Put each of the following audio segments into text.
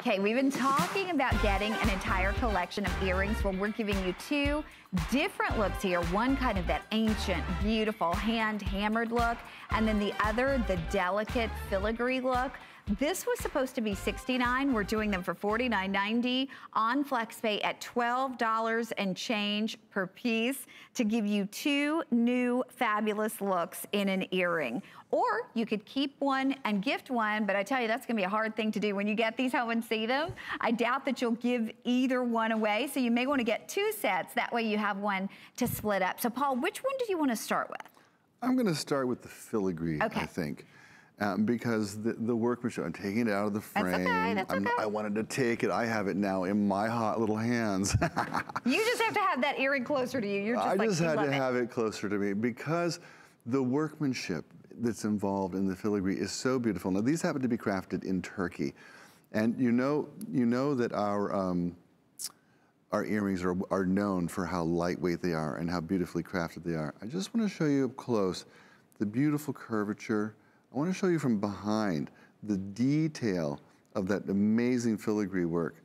Okay, we've been talking about getting an entire collection of earrings. Well, we're giving you two different looks here. One kind of that ancient, beautiful, hand-hammered look, and then the other, the delicate filigree look. This was supposed to be $69. We're doing them for $49.90 on FlexPay at $12 and change per piece to give you two new fabulous looks in an earring. Or you could keep one and gift one, but I tell you, that's gonna be a hard thing to do when you get these home and see them. I doubt that you'll give either one away, so you may wanna get two sets. That way you have one to split up. So Paul, which one do you wanna start with? I'm gonna start with the filigree, okay. I think. Because the workmanship, I'm taking it out of the frame. That's okay, that's okay. I wanted to take it. I have it now in my hot little hands. You just have to have that earring closer to you. You're just I just had to have it closer to me because the workmanship that's involved in the filigree is so beautiful. Now these happen to be crafted in Turkey, and you know that our earrings are known for how lightweight they are and how beautifully crafted they are. I just want to show you up close the beautiful curvature. I want to show you from behind the detail of that amazing filigree work.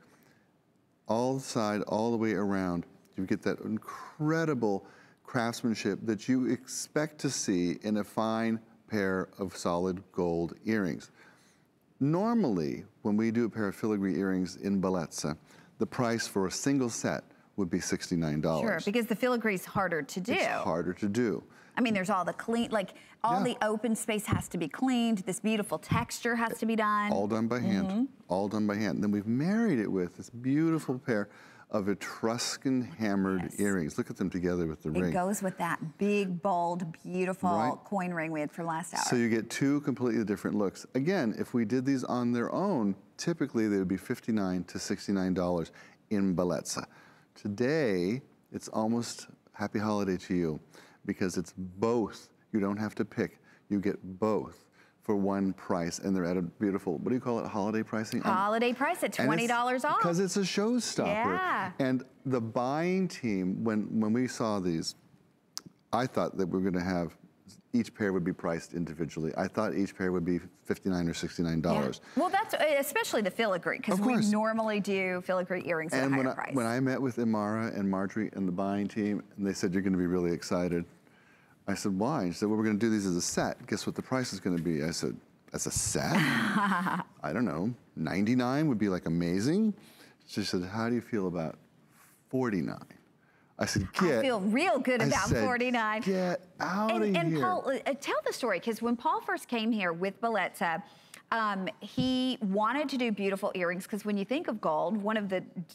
All the side, all the way around, you get that incredible craftsmanship that you expect to see in a fine pair of solid gold earrings. Normally, when we do a pair of filigree earrings in Bellezza, the price for a single set would be $69. Sure, because the filigree's harder to do. It's harder to do. I mean, there's all the clean, like all the open space has to be cleaned. This beautiful texture has to be done. All done by hand, all done by hand. And then we've married it with this beautiful pair of Etruscan hammered earrings. Look at them together with the ring. It goes with that big, bold, beautiful coin ring we had for last hour. So you get two completely different looks. Again, if we did these on their own, typically they would be $59 to $69 in Bellezza. Today, it's almost happy holiday to you, because it's both. You don't have to pick. You get both for one price, and they're at a beautiful, what do you call it, holiday pricing? Holiday price at $20 off. Because it's a showstopper. Yeah. And the buying team, when we saw these, I thought that we were gonna have, each pair would be priced individually. I thought each pair would be $59 or $69. Yeah. Well, that's especially the filigree, because we normally do filigree earrings at a higher price. When I met with Imara and Marjorie and the buying team, and they said, you're gonna be really excited. I said, why? She said, well, we're gonna do these as a set. Guess what the price is gonna be? I said, as a set? I don't know, $99 would be like amazing. She said, how do you feel about $49? I said, I feel real good about $49. Get out of here. And Paul, tell the story, because when Paul first came here with Bellezza, he wanted to do beautiful earrings, because when you think of gold,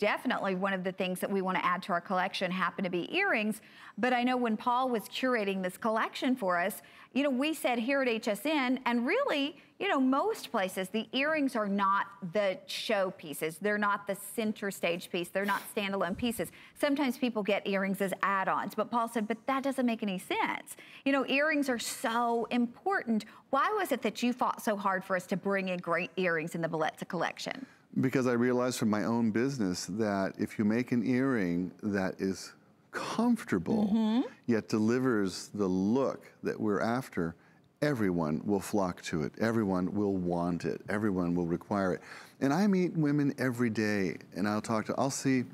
definitely one of the things that we want to add to our collection happen to be earrings. But I know when Paul was curating this collection for us, you know, we said here at HSN, and really, you know, most places, the earrings are not the show pieces. They're not the center stage piece. They're not standalone pieces. Sometimes people get earrings as add-ons, but Paul said, but that doesn't make any sense. You know, earrings are so important. Why was it that you fought so hard for us to bring in great earrings in the Bellezza collection? Because I realized from my own business that if you make an earring that is comfortable, yet delivers the look that we're after, everyone will flock to it. Everyone will want it. Everyone will require it. And I meet women every day, and I'll see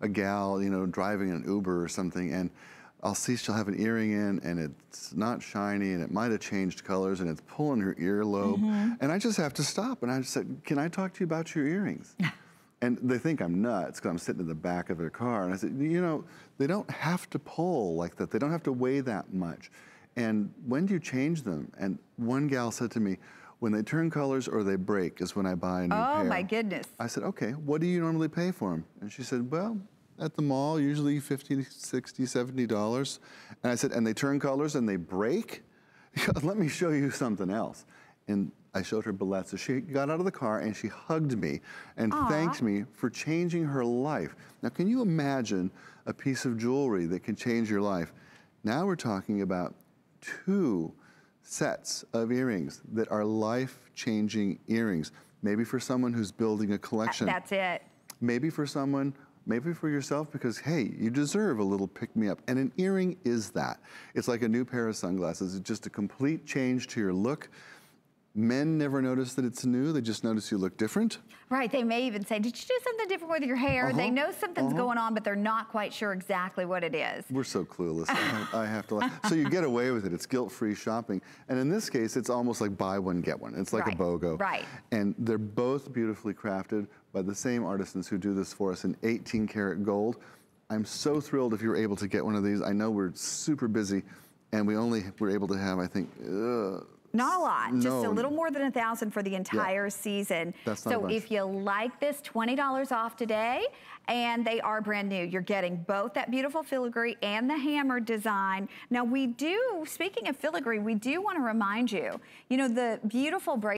a gal, you know, driving an Uber or something, and I'll see she'll have an earring in, and it's not shiny, and it might have changed colors, and it's pulling her earlobe. And I just have to stop, and I just said, can I talk to you about your earrings? And they think I'm nuts, because I'm sitting in the back of their car, and I said, you know, they don't have to pull like that. They don't have to weigh that much. And when do you change them? And one gal said to me, when they turn colors or they break is when I buy a new pair. Oh my goodness. I said, okay, what do you normally pay for them? And she said, well, at the mall, usually $50, $60, $70. And I said, and they turn colors and they break? Let me show you something else. And I showed her Bellezza. She got out of the car and she hugged me and thanked me for changing her life. Now, can you imagine a piece of jewelry that can change your life? Now we're talking about two sets of earrings that are life-changing earrings. Maybe for someone who's building a collection. That's it. Maybe for someone, maybe for yourself, because hey, you deserve a little pick-me-up. And an earring is that. It's like a new pair of sunglasses. It's just a complete change to your look. Men never notice that it's new. They just notice you look different. Right, they may even say, did you do something different with your hair? They know something's going on, but they're not quite sure exactly what it is. We're so clueless, I have to lie. So you get away with it, it's guilt-free shopping. And in this case, it's almost like buy one, get one. It's like a BOGO. Right. And they're both beautifully crafted by the same artisans who do this for us in 18 karat gold. I'm so thrilled if you were able to get one of these. I know we're super busy, and we only were able to have, I think, not a lot, just a little more than 1,000 for the entire season. That's not so much. If you like this, $20 off today, and they are brand new. You're getting both that beautiful filigree and the hammer design. Now we do, speaking of filigree, we do want to remind you, you know, the beautiful bracelet